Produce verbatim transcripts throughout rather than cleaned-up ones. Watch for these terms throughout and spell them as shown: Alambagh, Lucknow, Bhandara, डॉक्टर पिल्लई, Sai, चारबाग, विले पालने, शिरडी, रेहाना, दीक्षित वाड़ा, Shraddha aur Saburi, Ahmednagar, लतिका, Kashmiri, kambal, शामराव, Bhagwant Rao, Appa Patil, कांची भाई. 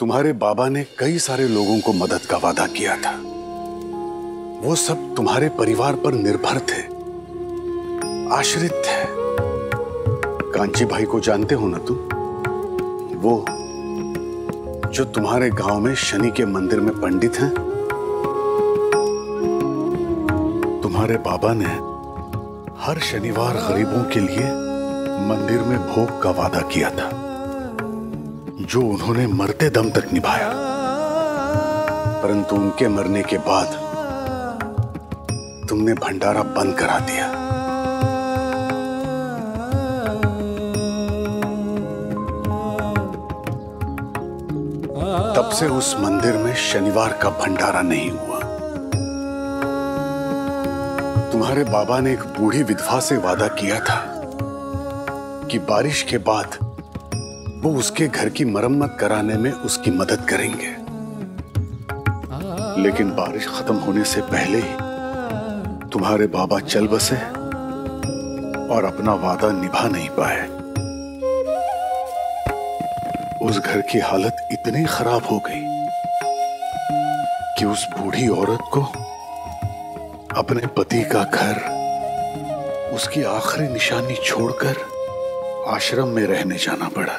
तुम्हारे बाबा ने कई सारे लोगों को मदद का वादा किया था। वो सब तुम्हारे परिवार पर निर्भर थे, आश्रित थे। कांची भाई को जानते हो ना तुम? वो जो तुम्हारे गांव में शनि के मंदिर में पंडित हैं। तुम्हारे बाबा ने हर शनिवार गरीबों के लिए मंदिर में भोग का वादा किया था, जो उन्होंने मरते दम तक निभाया। परंतु उनके मरने के बाद तुमने भंडारा बंद करा दिया। तब से उस मंदिर में शनिवार का भंडारा नहीं हुआ। तुम्हारे बाबा ने एक बूढ़ी विधवा से वादा किया था कि बारिश के बाद वो उसके घर की मरम्मत कराने में उसकी मदद करेंगे। लेकिन बारिश खत्म होने से पहले ही तुम्हारे बाबा चल बसे और अपना वादा निभा नहीं पाए। उस घर की हालत इतनी खराब हो गई कि उस बूढ़ी औरत को अपने पति का घर, उसकी आखिरी निशानी छोड़कर आश्रम में रहने जाना पड़ा।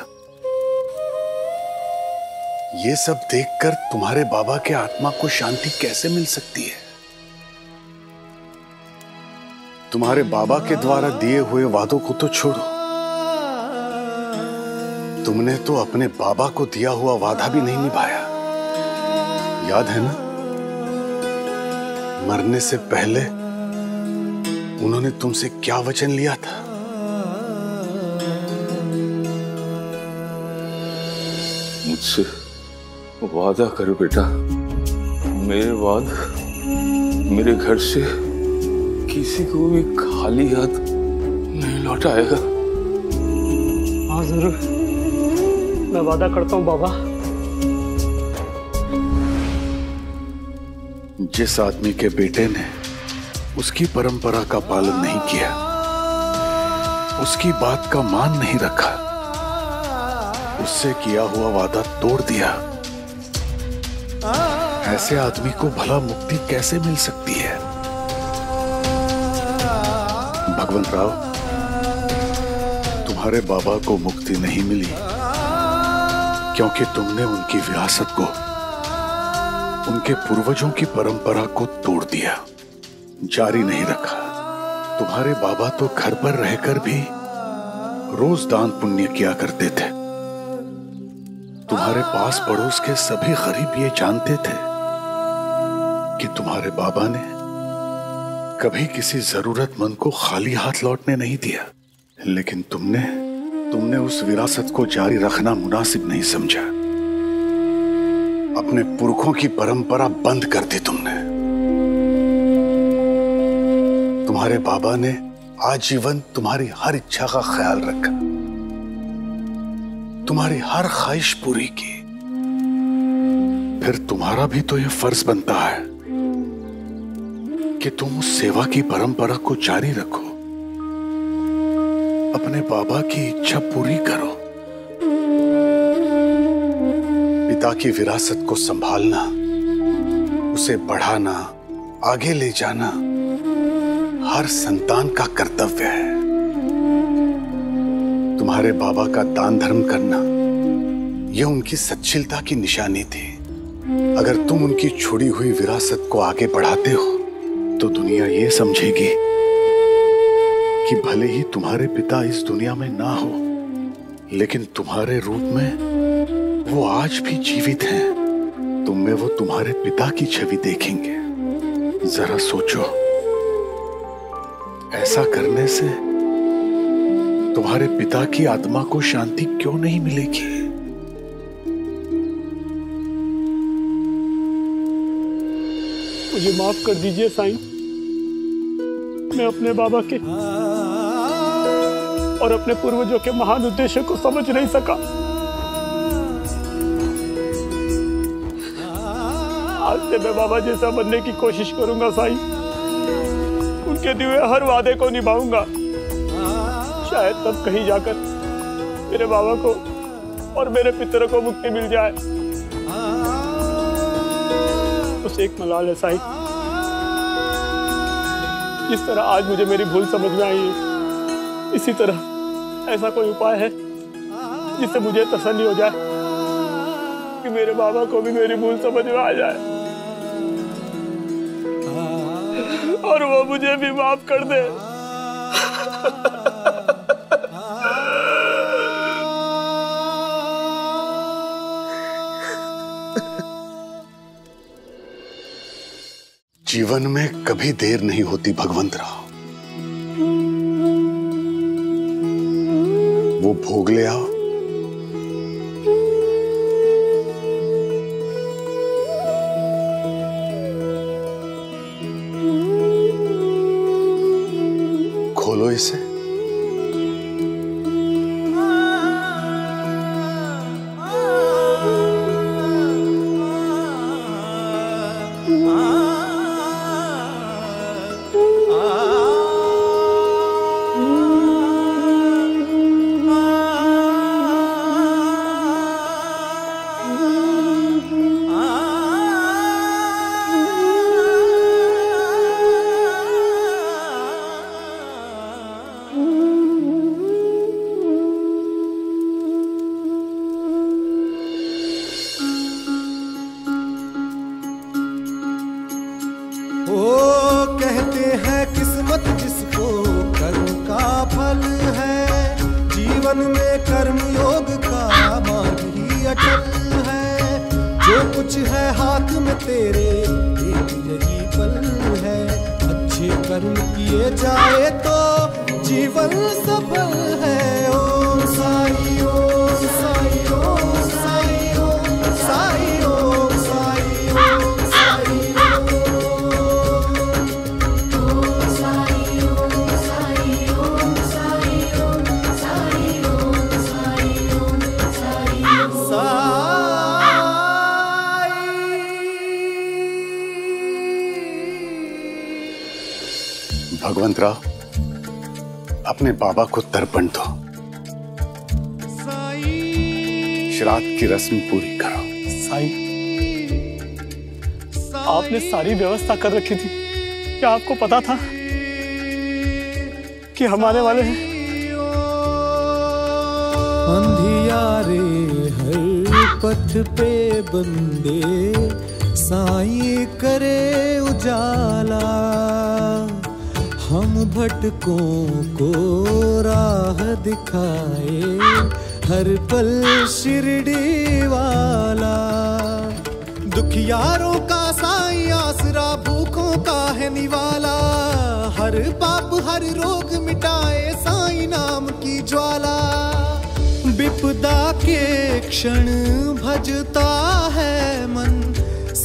ये सब देखकर तुम्हारे बाबा के आत्मा को शांति कैसे मिल सकती है? तुम्हारे बाबा के द्वारा दिए हुए वादों को तो छोड़ो, तुमने तो अपने बाबा को दिया हुआ वादा भी नहीं निभाया। याद है ना, मरने से पहले उन्होंने तुमसे क्या वचन लिया था? मुझसे वादा करो बेटा, मेरे बाद मेरे घर से किसी को भी खाली हाथ नहीं लौट आएगा। हाँ जरूर, मैं वादा करता हूँ बाबा। जिस आदमी के बेटे ने उसकी परंपरा का पालन नहीं किया, उसकी बात का मान नहीं रखा, उससे किया हुआ वादा तोड़ दिया, ऐसे आदमी को भला मुक्ति कैसे मिल सकती है? भगवंत राव, तुम्हारे बाबा को मुक्ति नहीं मिली क्योंकि तुमने उनकी विरासत को, उनके पूर्वजों की परंपरा को तोड़ दिया, जारी नहीं रखा। तुम्हारे बाबा तो घर पर रहकर भी रोज दान पुण्य किया करते थे। तुम्हारे पास पड़ोस के सभी गरीब ये जानते थे कि तुम्हारे बाबा ने कभी किसी जरूरतमंद को खाली हाथ लौटने नहीं दिया। लेकिन तुमने तुमने उस विरासत को जारी रखना मुनासिब नहीं समझा। अपने पुरखों की परंपरा बंद कर दी तुमने। तुम्हारे बाबा ने आजीवन तुम्हारी हर इच्छा का ख्याल रखा, तुम्हारी हर ख्वाहिश पूरी की। फिर तुम्हारा भी तो यह फर्ज बनता है कि तुम उस सेवा की परंपरा को जारी रखो, अपने बाबा की इच्छा पूरी करो। पिता की विरासत को संभालना, उसे बढ़ाना, आगे ले जाना हर संतान का कर्तव्य है। तुम्हारे बाबा का दान धर्म करना यह उनकी सच्चिलता की निशानी थी। अगर तुम उनकी छोड़ी हुई विरासत को आगे बढ़ाते हो तो दुनिया ये समझेगी कि भले ही तुम्हारे पिता इस दुनिया में ना हो, लेकिन तुम्हारे रूप में वो आज भी जीवित हैं। तुम में वो तुम्हारे पिता की छवि देखेंगे। जरा सोचो, ऐसा करने से तुम्हारे पिता की आत्मा को शांति क्यों नहीं मिलेगी? मुझे माफ कर दीजिए साईं। मैं अपने बाबा के और अपने पूर्वजों के महान उद्देश्य को समझ नहीं सका। आज से मैं बाबा जैसा बनने की कोशिश करूंगा साईं। उनके दिए हर वादे को निभाऊंगा। शायद तब कहीं जाकर मेरे बाबा को और मेरे पितरों को मुक्ति मिल जाए। बस एक मलाल है साई। जिस तरह आज मुझे मेरी भूल समझ में आई है, इसी तरह ऐसा कोई उपाय है जिससे मुझे तसल्ली हो जाए कि मेरे बाबा को भी मेरी भूल समझ में आ जाए और वो मुझे भी माफ कर दे। जीवन में कभी देर नहीं होती भगवंत राव। वो भोग ले आओ, खोलो इसे। भगवंत राव, अपने बाबा को तर्पण दो, श्राद्ध की रस्म पूरी करो। साई, आपने सारी व्यवस्था कर रखी थी। क्या आपको पता था कि हमारे वाले हैं? अंधियारे हर पथ पे बंदे, साई करे उजाला। हम भटकों को राह दिखाए, हर पल शिरडी वाला। दुखियारों का साईं आसरा, भूखों का है निवाला। हर पाप हर रोग मिटाए, साईं नाम की ज्वाला। विपदा के क्षण भजता है मन,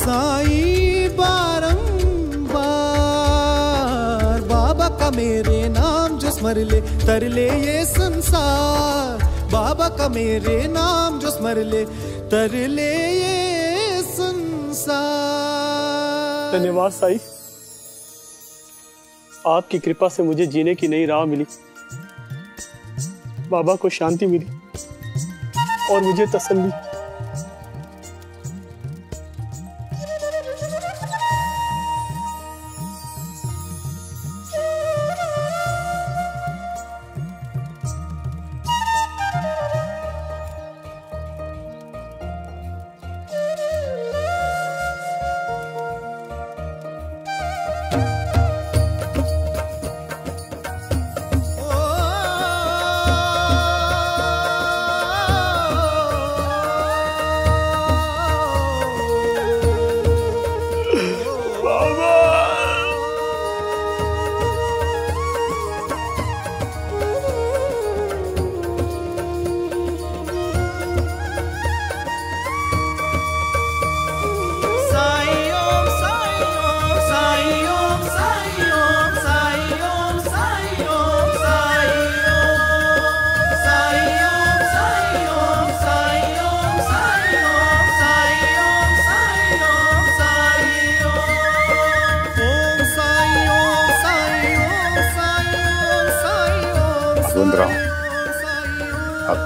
साईं बारम का मेरे नाम जो स्मर ले, तर ले ये संसार। बाबा का मेरे नाम जो स्मर ले, तर ले ये संसार। धन्यवाद साईं, आपकी कृपा से मुझे जीने की नई राह मिली, बाबा को शांति मिली और मुझे तसल्ली।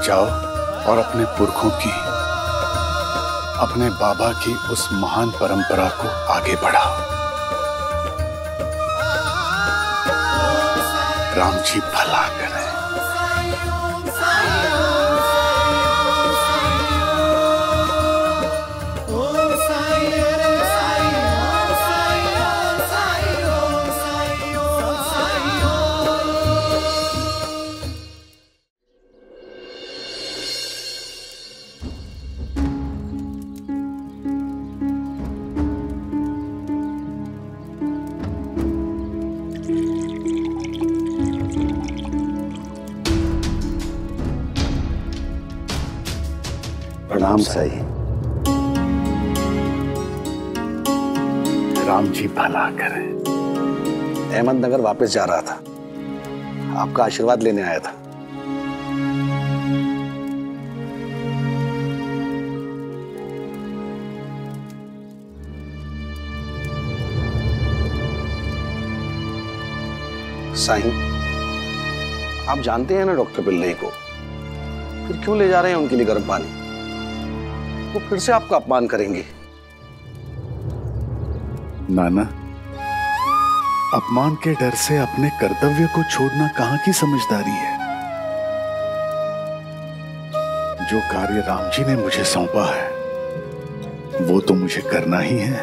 जाओ और अपने पुरखों की अपने बाबा की उस महान परंपरा को आगे बढ़ाओ। राम जी भला करें। राम साई, राम जी भला करें। अहमदनगर वापस जा रहा था, आपका आशीर्वाद लेने आया था। साईं, आप जानते हैं ना डॉक्टर पिल्लई को, फिर क्यों ले जा रहे हैं उनके लिए गर्म पानी? वो फिर से आपका अपमान करेंगे। नाना, अपमान के डर से अपने कर्तव्य को छोड़ना कहाँ की समझदारी है। जो कार्य राम जी ने मुझे सौंपा है वो तो मुझे करना ही है।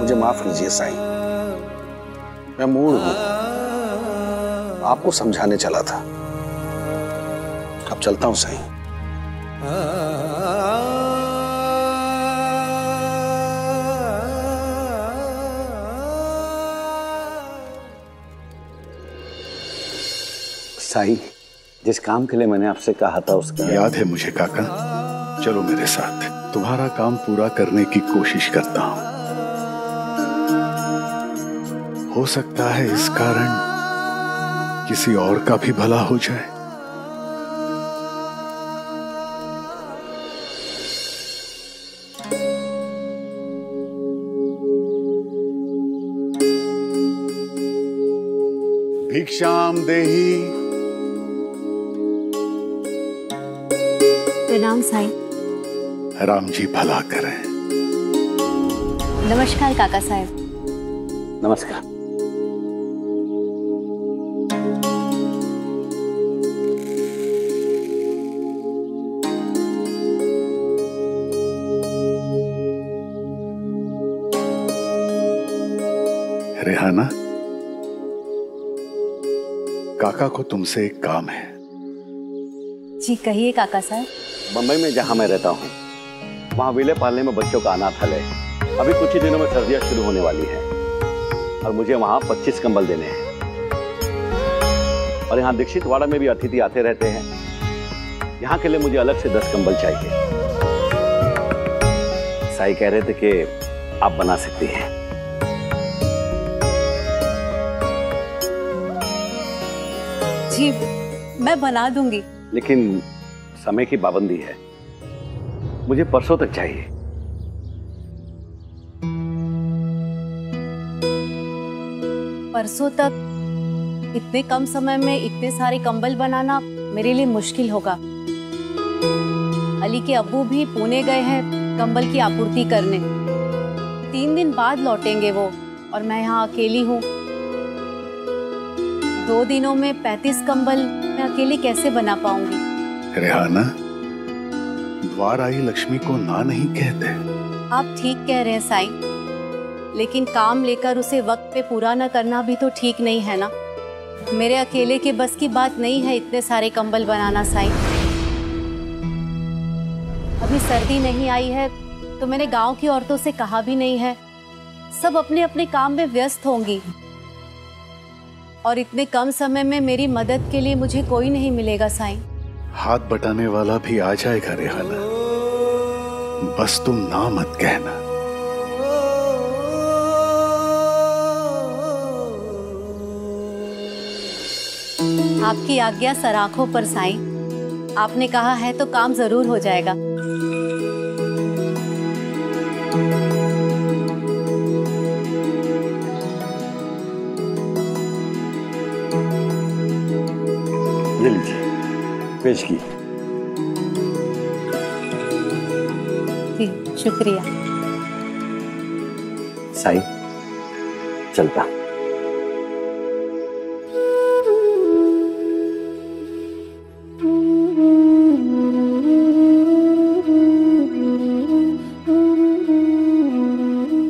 मुझे माफ कीजिए साईं, मैं मूढ़ हूं, आपको समझाने चला था। अब चलता हूं साईं। साईं, जिस काम के लिए मैंने आपसे कहा था उसका याद है मुझे काका। चलो मेरे साथ, तुम्हारा काम पूरा करने की कोशिश करता हूं। हो सकता है इस कारण किसी और का भी भला हो जाए। भिक्षाम देहि। प्रणाम साईं। राम जी भला करें। नमस्कार काका साहब। नमस्कार। ना, काका को तुमसे एक काम है। जी कहिए काका साहब। बंबई में जहां मैं रहता हूं वहां विले पालने में बच्चों का अनाथालय है। अभी कुछ ही दिनों में सर्दियां शुरू होने वाली है और मुझे वहां पच्चीस कंबल देने हैं। और यहाँ दीक्षित वाड़ा में भी अतिथि आते रहते हैं। यहाँ के लिए मुझे अलग से दस कंबल चाहिए। साई कह रहे थे कि आप बना सकती हैं। जी, मैं बना दूंगी, लेकिन समय की पाबंदी है। मुझे परसों तक चाहिए। परसों तक? इतने कम समय में इतने सारे कंबल बनाना मेरे लिए मुश्किल होगा। अली के अब्बू भी पुणे गए हैं कंबल की आपूर्ति करने। तीन दिन बाद लौटेंगे वो और मैं यहाँ अकेली हूँ। दो दिनों में पैंतीस कंबल मैं अकेले कैसे बना पाऊंगी? रेहाना, द्वार आई लक्ष्मी को ना नहीं कहते। आप ठीक कह रहे हैं साईं, लेकिन काम लेकर उसे वक्त पे पूरा न करना भी तो ठीक नहीं है ना। मेरे अकेले के बस की बात नहीं है इतने सारे कंबल बनाना साईं। अभी सर्दी नहीं आई है तो मैंने गांव की औरतों से कहा भी नहीं है। सब अपने अपने काम में व्यस्त होंगी और इतने कम समय में मेरी मदद के लिए मुझे कोई नहीं मिलेगा साईं। हाथ बटाने वाला भी आ जाएगा रेहाना, बस तुम ना मत कहना। आपकी आज्ञा सराखों पर साईं। आपने कहा है तो काम जरूर हो जाएगा। ये लीजिए पेश की। जी शुक्रिया। साई चलता।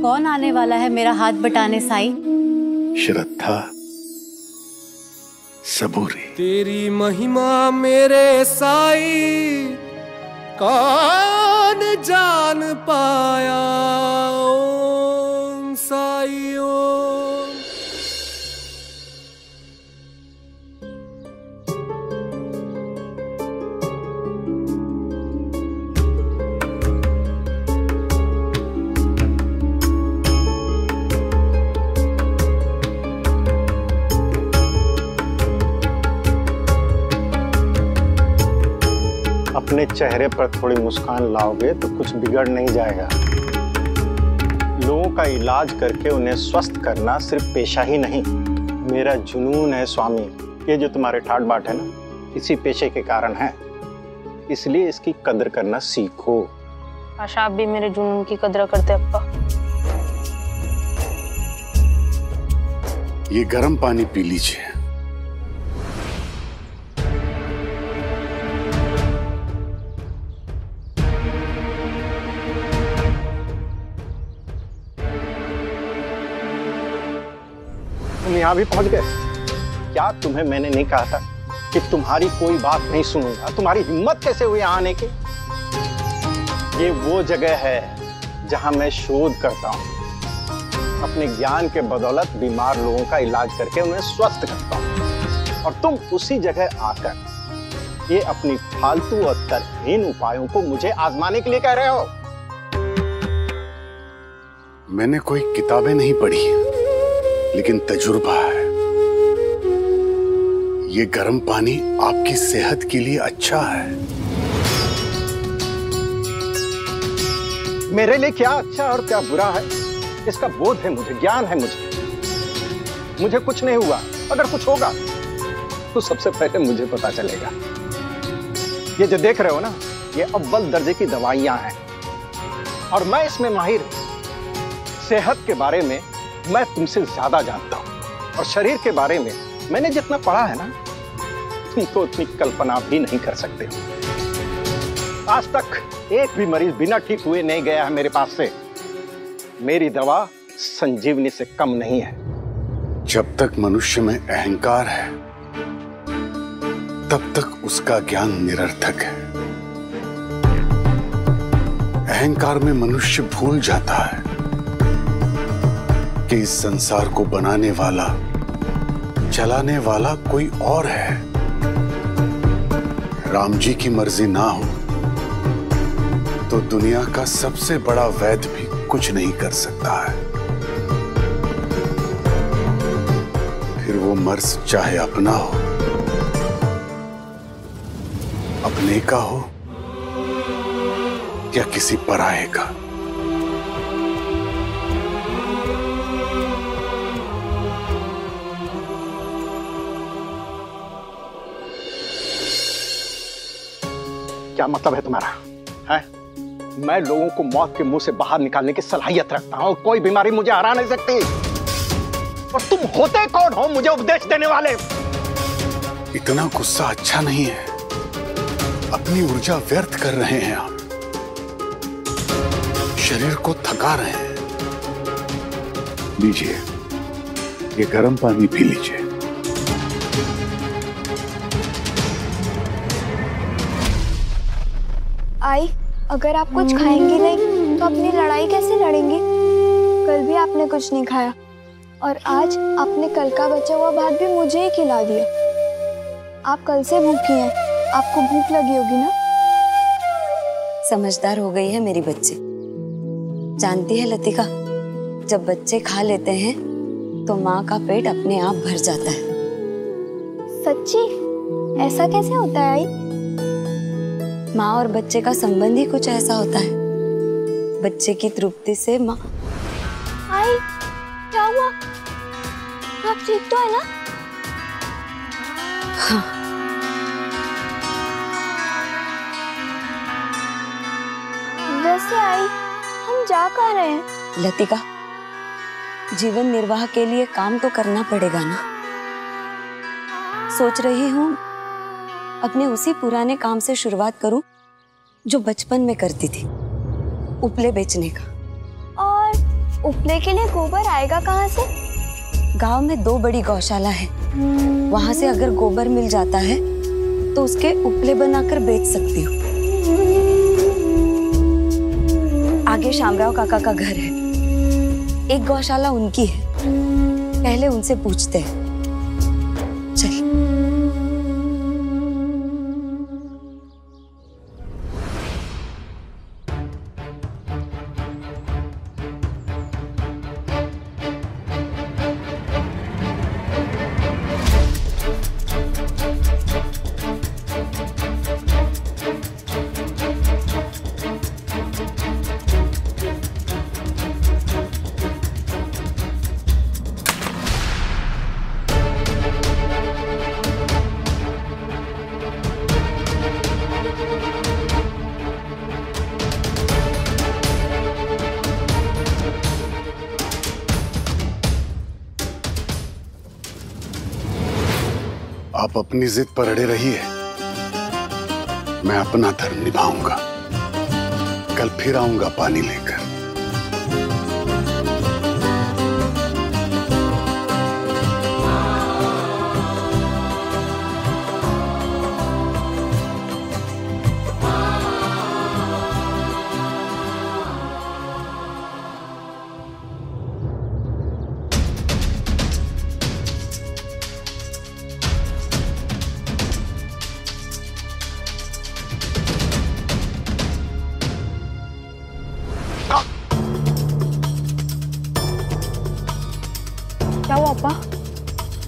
कौन आने वाला है मेरा हाथ बटाने साई? श्रद्धा सबूरी। तेरी महिमा मेरे साई कौन जान पाया। ओम साई ओम। अपने चेहरे पर थोड़ी मुस्कान लाओगे तो कुछ बिगड़ नहीं जाएगा। लोगों का इलाज करके उन्हें स्वस्थ करना सिर्फ पेशा ही नहीं, मेरा जुनून है स्वामी। ये जो तुम्हारे ठाट बाट है ना, इसी पेशे के कारण है, इसलिए इसकी कदर करना सीखो। आशा आप भी मेरे जुनून की कदर करते अप्पा। ये गर्म पानी पी लीजिए। यहाँ भी पहुंच गए? क्या तुम्हें मैंने नहीं कहा था कि तुम्हारी कोई बात नहीं सुनूंगा? तुम्हारी हिम्मत कैसे हुई आने की? ये वो जगह है जहां मैं शोध करता हूं, अपने ज्ञान के बदौलत बीमार लोगों का इलाज करके उन्हें स्वस्थ करता हूं, और तुम उसी जगह आकर ये अपनी फालतू और तर्कहीन उपायों को मुझे आजमाने के लिए कह रहे हो। मैंने कोई किताबें नहीं पढ़ी लेकिन तजुर्बा है। ये गर्म पानी आपकी सेहत के लिए अच्छा है। मेरे लिए क्या अच्छा और क्या बुरा है इसका बोध है मुझे, ज्ञान है मुझे। मुझे कुछ नहीं हुआ, अगर कुछ होगा तो सबसे पहले मुझे पता चलेगा। ये जो देख रहे हो ना, ये अव्वल दर्जे की दवाइयां हैं और मैं इसमें माहिर हूं। सेहत के बारे में मैं तुमसे ज्यादा जानता हूँ और शरीर के बारे में मैंने जितना पढ़ा है ना, तुम तो उतनी कल्पना भी नहीं कर सकते। आज तक एक भी मरीज बिना ठीक हुए नहीं गया है मेरे पास से। मेरी दवा संजीवनी से कम नहीं है। जब तक मनुष्य में अहंकार है तब तक उसका ज्ञान निरर्थक है। अहंकार में मनुष्य भूल जाता है कि इस संसार को बनाने वाला, चलाने वाला कोई और है। राम जी की मर्जी ना हो तो दुनिया का सबसे बड़ा वैद्य भी कुछ नहीं कर सकता है। फिर वो मर्ज चाहे अपना हो, अपने का हो या किसी पराये का। क्या मतलब है तुम्हारा? है? मैं लोगों को मौत के मुंह से बाहर निकालने की सलाहियत रखता हूं, कोई बीमारी मुझे हरा नहीं सकती। और तुम होते कौन हो मुझे उपदेश देने वाले? इतना गुस्सा अच्छा नहीं है। अपनी ऊर्जा व्यर्थ कर रहे हैं आप, शरीर को थका रहे हैं। लीजिए ये गर्म पानी पी लीजिए। आई, अगर आप कुछ खाएंगी नहीं तो अपनी लड़ाई कैसे लड़ेंगी? कल भी आपने कुछ नहीं खाया और आज आपने कल का बचा हुआ भात भी मुझे ही खिला दिया। आप कल से भूखी हैं, आपको भूख लगी होगी ना? समझदार हो गई है मेरी बच्ची। जानती है लतिका, जब बच्चे खा लेते हैं तो माँ का पेट अपने आप भर जाता है। सच्ची? ऐसा कैसे होता है आई? माँ और बच्चे का संबंध ही कुछ ऐसा होता है। बच्चे की तृप्ति से माँ। आई, क्या हुआ? आप ठीक तो है ना? हाँ। कैसे आई? हम जा कहाँ रहे हैं? लतिका, जीवन निर्वाह के लिए काम तो करना पड़ेगा ना। सोच रही हूँ अपने उसी पुराने काम से शुरुआत करूँ जो बचपन में करती थी, उपले बेचने का। और उपले के लिए गोबर आएगा कहाँ से? गांव में दो बड़ी गौशाला है, वहाँ से अगर गोबर मिल जाता है तो उसके उपले बनाकर बेच सकती हूँ। आगे शामराव काका का घर है, एक गौशाला उनकी है, पहले उनसे पूछते हैं। चल। आप अपनी जिद पर अड़े रहिए, मैं अपना धर्म निभाऊंगा। कल फिर आऊंगा पानी लेकर।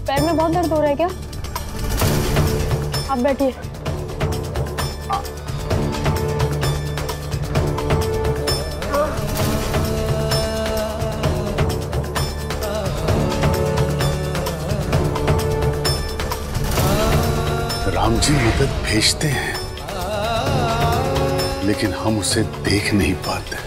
पैर में बहुत दर्द हो रहा है क्या? आप बैठिए। राम जी मदद भेजते हैं, लेकिन हम उसे देख नहीं पाते।